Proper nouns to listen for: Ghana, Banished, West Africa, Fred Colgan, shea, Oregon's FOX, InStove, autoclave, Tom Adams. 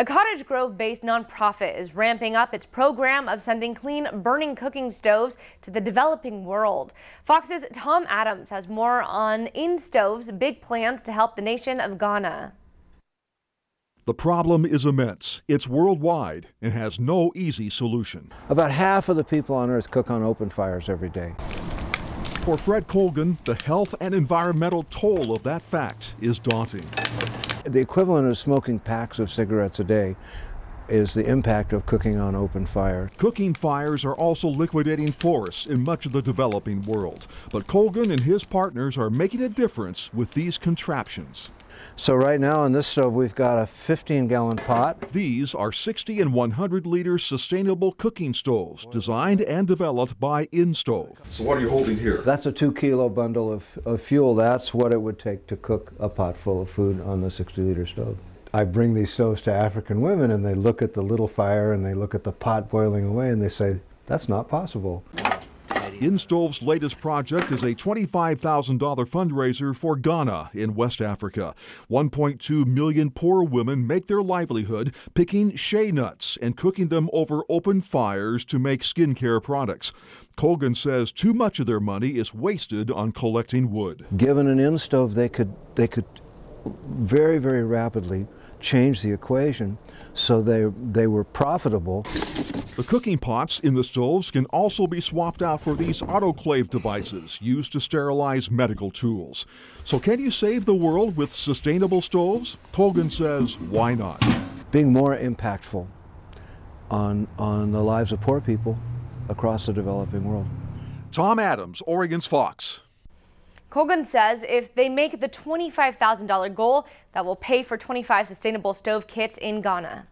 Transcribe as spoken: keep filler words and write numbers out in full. A Cottage Grove-based nonprofit is ramping up its program of sending clean, burning cooking stoves to the developing world. Fox's Tom Adams has more on InStove's big plans to help the nation of Ghana. The problem is immense. It's worldwide and has no easy solution. About half of the people on Earth cook on open fires every day. For Fred Colgan, the health and environmental toll of that fact is daunting. The equivalent of smoking packs of cigarettes a day is the impact of cooking on open fire. Cooking fires are also liquidating forests in much of the developing world. But Colgan and his partners are making a difference with these contraptions. So right now on this stove we've got a fifteen gallon pot. These are sixty and one hundred liter sustainable cooking stoves designed and developed by InStove. So what are you holding here? That's a two kilo bundle of, of fuel. That's what it would take to cook a pot full of food on the sixty liter stove. I bring these stoves to African women and they look at the little fire and they look at the pot boiling away and they say, that's not possible. InStove's latest project is a twenty-five thousand dollar fundraiser for Ghana in West Africa. one point two million poor women make their livelihood picking shea nuts and cooking them over open fires to make skincare products. Colgan says too much of their money is wasted on collecting wood. Given an InStove, they could, they could very, very rapidly change the equation so they, they were profitable. The cooking pots in the stoves can also be swapped out for these autoclave devices used to sterilize medical tools. So can you save the world with sustainable stoves? Colgan says, why not? Being more impactful on, on the lives of poor people across the developing world. Tom Adams, Oregon's Fox. Colgan says if they make the twenty-five thousand dollar goal, that will pay for twenty-five sustainable stove kits in Ghana.